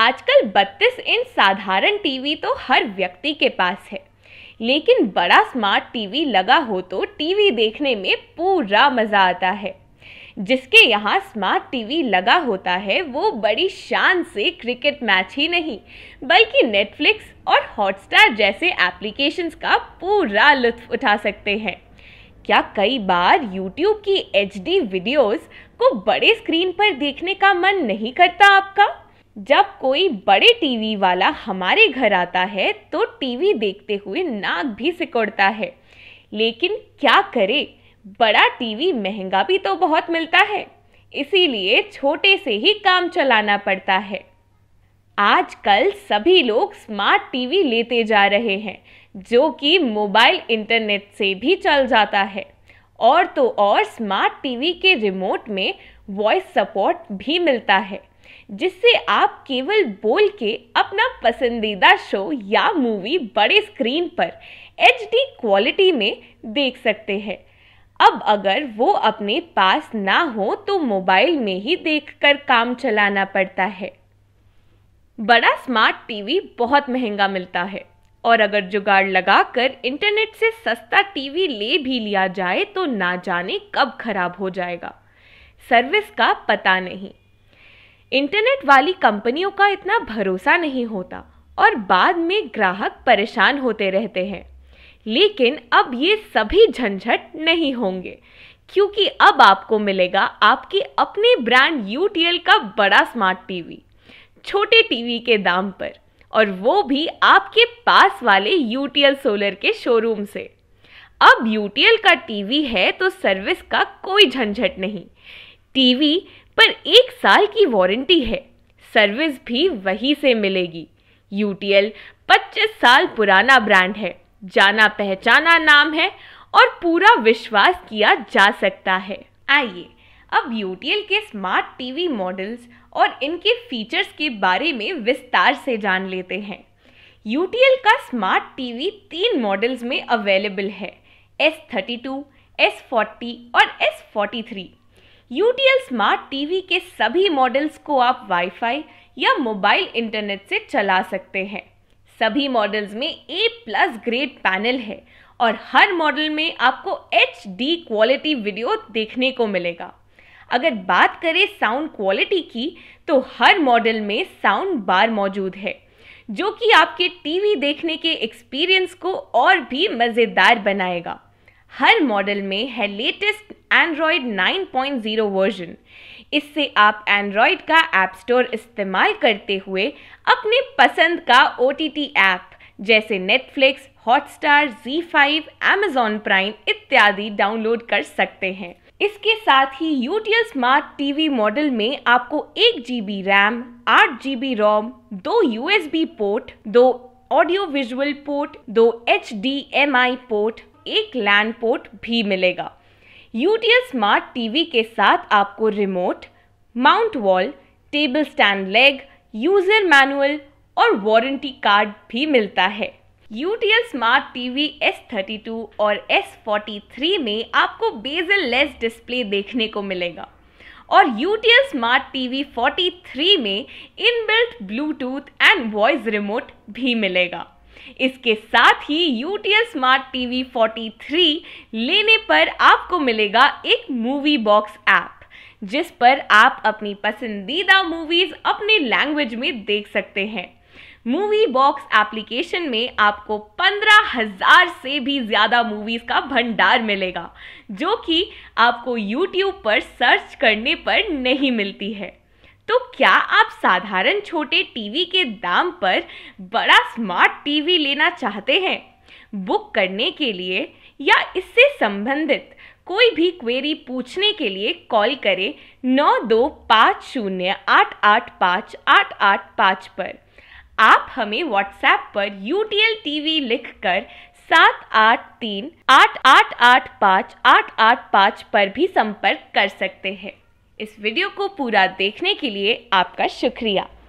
आजकल 32 इंच साधारण टीवी तो हर व्यक्ति के पास है, लेकिन बड़ा स्मार्ट टीवी लगा हो तो टीवी देखने में पूरा मज़ा आता है। जिसके यहाँ स्मार्ट टीवी लगा होता है वो बड़ी शान से क्रिकेट मैच ही नहीं बल्कि नेटफ्लिक्स और हॉटस्टार जैसे एप्लीकेशंस का पूरा लुत्फ उठा सकते हैं। क्या कई बार YouTube की HD वीडियोस को बड़े स्क्रीन पर देखने का मन नहीं करता आपका? जब कोई बड़े टीवी वाला हमारे घर आता है तो टीवी देखते हुए नाक भी सिकोड़ता है, लेकिन क्या करे, बड़ा टीवी महंगा भी तो बहुत मिलता है, इसीलिए छोटे से ही काम चलाना पड़ता है। आजकल सभी लोग स्मार्ट टीवी लेते जा रहे हैं जो कि मोबाइल इंटरनेट से भी चल जाता है, और तो और स्मार्ट टीवी के रिमोट में वॉइस सपोर्ट भी मिलता है, जिससे आप केवल बोल के अपना पसंदीदा शो या मूवी बड़े स्क्रीन पर HD क्वालिटी में देख सकते हैं। अब अगर वो अपने पास ना हो तो मोबाइल में ही देखकर काम चलाना पड़ता है। बड़ा स्मार्ट टीवी बहुत महंगा मिलता है, और अगर जुगाड़ लगाकर इंटरनेट से सस्ता टीवी ले भी लिया जाए तो ना जाने कब खराब हो जाएगा, सर्विस का पता नहीं। इंटरनेट वाली कंपनियों का इतना भरोसा नहीं होता और बाद में ग्राहक परेशान होते रहते हैं। लेकिन अब ये सभी झंझट नहीं होंगे, क्योंकि अब आपको मिलेगा आपके अपने ब्रांड UTL का बड़ा स्मार्ट टीवी छोटे टीवी के दाम पर, और वो भी आपके पास वाले UTL सोलर के शोरूम से। अब UTL का टीवी है तो सर्विस का कोई झंझट नहीं, टीवी पर 1 साल की वारंटी है, सर्विस भी वहीं से मिलेगी। UTL 25 साल पुराना ब्रांड है, जाना पहचाना नाम है और पूरा विश्वास किया जा सकता है। आइए अब UTL के स्मार्ट टीवी मॉडल्स और इनके फीचर्स के बारे में विस्तार से जान लेते हैं। UTL का स्मार्ट टीवी 3 मॉडल्स में अवेलेबल है, S32, S40 और S43। UTL स्मार्ट टीवी के सभी मॉडल्स को आप वाईफाई या मोबाइल इंटरनेट से चला सकते हैं। सभी मॉडल्स में A+ ग्रेड पैनल है और हर मॉडल में आपको HD क्वालिटी वीडियो देखने को मिलेगा। अगर बात करें साउंड क्वालिटी की तो हर मॉडल में साउंड बार मौजूद है, जो कि आपके टीवी देखने के एक्सपीरियंस को और भी मज़ेदार बनाएगा। हर मॉडल में है लेटेस्ट Android 9.0 वर्जन। इससे आप Android का ऐप स्टोर इस्तेमाल करते हुए अपने पसंद का OTT ऐप जैसे Netflix, Hotstar, ZEE5, Amazon Prime इत्यादि डाउनलोड कर सकते हैं। इसके साथ ही UTL स्मार्ट टीवी मॉडल में आपको 1 GB RAM, 8 GB ROM, 2 USB port, 2 audio visual port, 2 HDMI port, 1 LAN port भी मिलेगा। UTL स्मार्ट टीवी के साथ आपको remote, mount wall, table stand leg, user manual और वारंटी कार्ड भी मिलता है। UTL स्मार्ट टीवी S32 और S43 में आपको बेजल लेस डिस्प्ले देखने को मिलेगा, और UTL स्मार्ट टीवी 43 में inbuilt Bluetooth and voice remote भी मिलेगा। इसके साथ ही UTL स्मार्ट टीवी 43 लेने पर आपको मिलेगा एक मूवी बॉक्स ऐप, जिस पर आप अपनी पसंदीदा मूवीज अपने लैंग्वेज में देख सकते हैं। मूवी बॉक्स एप्लीकेशन में आपको 15,000 से भी ज़्यादा मूवीज़ का भंडार मिलेगा, जो कि आपको YouTube पर सर्च करने पर नहीं मिलती है। तो क्या आप साधारण छोटे टीवी के दाम पर बड़ा स्मार्ट टीवी लेना चाहते हैं? बुक करने के लिए या इससे संबंधित कोई भी क्वेरी पूछने के लिए कॉल करें 9250885885 पर। आप हमें WhatsApp पर UTL TV लिखकर 7838885885 पर भी संपर्क कर सकते हैं। इस वीडियो को पूरा देखने के लिए आपका शुक्रिया।